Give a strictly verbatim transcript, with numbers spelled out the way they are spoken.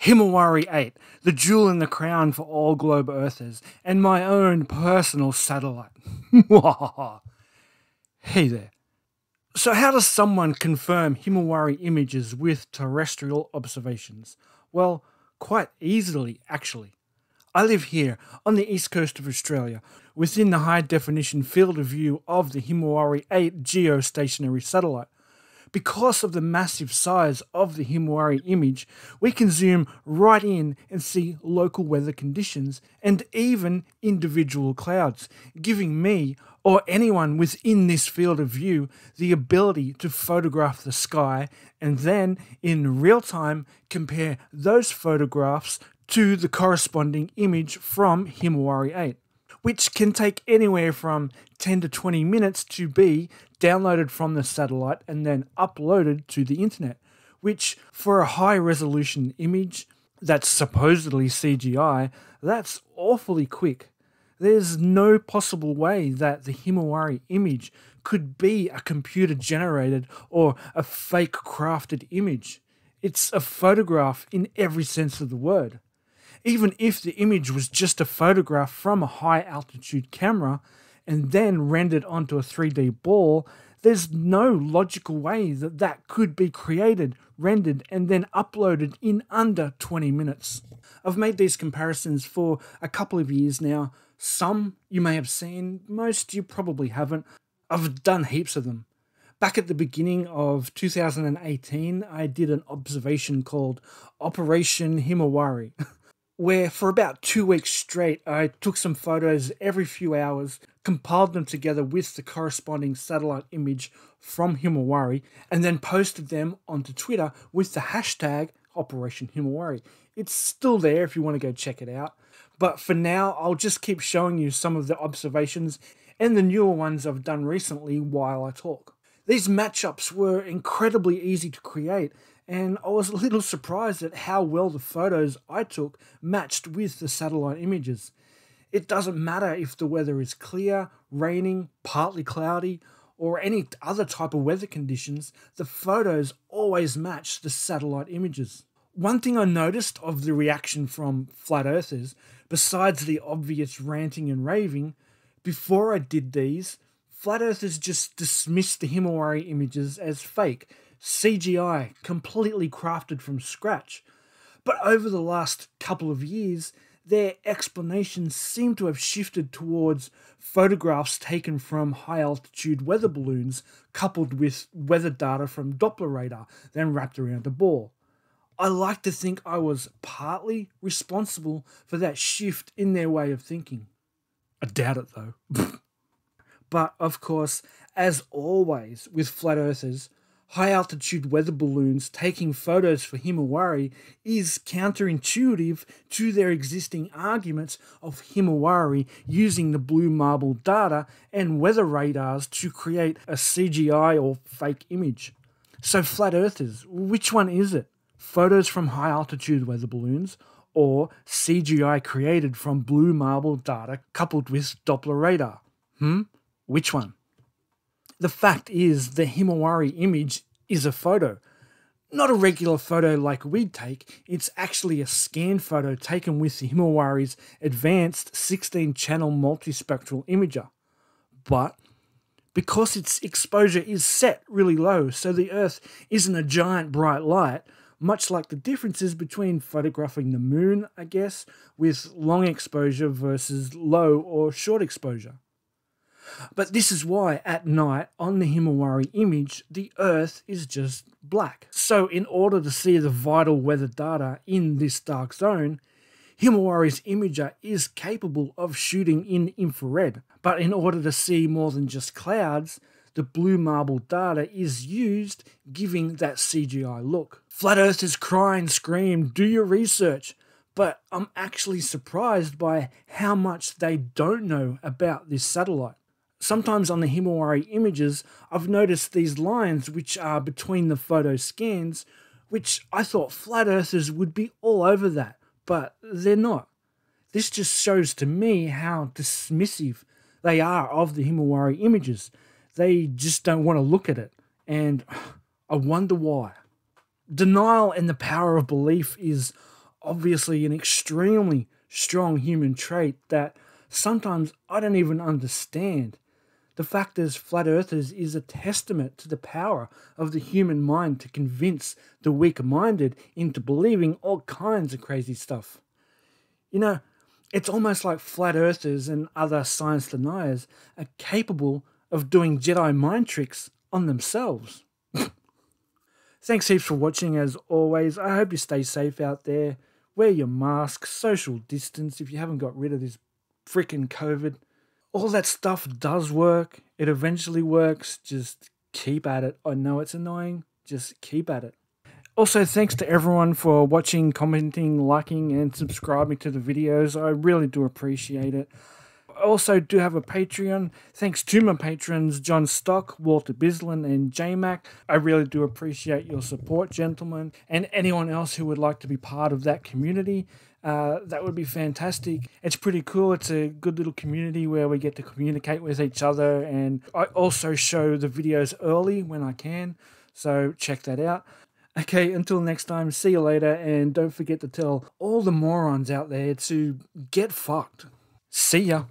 Himawari eight, the jewel in the crown for all globe earthers, and my own personal satellite. Hey there. So how does someone confirm Himawari images with terrestrial observations? Well, quite easily, actually. I live here, on the east coast of Australia, within the high-definition field of view of the Himawari eight geostationary satellite. Because of the massive size of the Himawari image, we can zoom right in and see local weather conditions and even individual clouds, giving me, or anyone within this field of view, the ability to photograph the sky and then, in real time, compare those photographs to the corresponding image from Himawari eight. Which can take anywhere from ten to twenty minutes to be downloaded from the satellite and then uploaded to the internet, which for a high-resolution image that's supposedly C G I, that's awfully quick. There's no possible way that the Himawari image could be a computer-generated or a fake-crafted image. It's a photograph in every sense of the word. Even if the image was just a photograph from a high-altitude camera and then rendered onto a three D ball, there's no logical way that that could be created, rendered, and then uploaded in under twenty minutes. I've made these comparisons for a couple of years now. Some you may have seen, most you probably haven't. I've done heaps of them. Back at the beginning of two thousand eighteen, I did an observation called Operation Himawari. Where for about two weeks straight, I took some photos every few hours, compiled them together with the corresponding satellite image from Himawari, and then posted them onto Twitter with the hashtag Operation Himawari. It's still there if you want to go check it out. But for now, I'll just keep showing you some of the observations and the newer ones I've done recently while I talk. These matchups were incredibly easy to create, and I was a little surprised at how well the photos I took matched with the satellite images. It doesn't matter if the weather is clear, raining, partly cloudy, or any other type of weather conditions, the photos always match the satellite images. One thing I noticed of the reaction from flat earthers, besides the obvious ranting and raving, before I did these, flat earthers just dismissed the Himawari images as fake, C G I, completely crafted from scratch. But over the last couple of years, their explanations seem to have shifted towards photographs taken from high-altitude weather balloons coupled with weather data from Doppler radar, then wrapped around a ball. I like to think I was partly responsible for that shift in their way of thinking. I doubt it, though. But, of course, as always with flat earthers, high-altitude weather balloons taking photos for Himawari is counterintuitive to their existing arguments of Himawari using the blue marble data and weather radars to create a C G I or fake image. So flat earthers, which one is it? Photos from high-altitude weather balloons or C G I created from blue marble data coupled with Doppler radar? Hmm? Which one? The fact is, the Himawari image is a photo. Not a regular photo like we'd take, it's actually a scan photo taken with the Himawari's advanced sixteen channel multispectral imager. But, because its exposure is set really low, so the Earth isn't a giant bright light, much like the differences between photographing the moon, I guess, with long exposure versus low or short exposure. But this is why, at night, on the Himawari image, the Earth is just black. So in order to see the vital weather data in this dark zone, Himawari's imager is capable of shooting in infrared. But in order to see more than just clouds, the blue marble data is used, giving that C G I look. Flat earthers cry and scream, "Do your research!" But I'm actually surprised by how much they don't know about this satellite. Sometimes on the Himawari images, I've noticed these lines which are between the photo scans, which I thought flat earthers would be all over that, but they're not. This just shows to me how dismissive they are of the Himawari images. They just don't want to look at it, and I wonder why. Denial and the power of belief is obviously an extremely strong human trait that sometimes I don't even understand. The fact there's flat earthers is a testament to the power of the human mind to convince the weak-minded into believing all kinds of crazy stuff. You know, it's almost like flat earthers and other science deniers are capable of doing Jedi mind tricks on themselves. Thanks heaps for watching as always. I hope you stay safe out there. Wear your mask, social distance if you haven't got rid of this freaking COVID. All that stuff does work. It eventually works. Just keep at it. I know it's annoying. Just keep at it. Also, thanks to everyone for watching, commenting, liking, and subscribing to the videos. I really do appreciate it. I also do have a Patreon. Thanks to my patrons, John Stock, Walter Bislin, and J Mac. I really do appreciate your support, gentlemen. And anyone else who would like to be part of that community, uh, that would be fantastic. It's pretty cool. It's a good little community where we get to communicate with each other. And I also show the videos early when I can. So check that out. Okay, until next time, see you later. And don't forget to tell all the morons out there to get fucked. See ya.